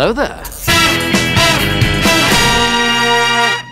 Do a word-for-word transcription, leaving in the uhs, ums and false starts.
Hello there.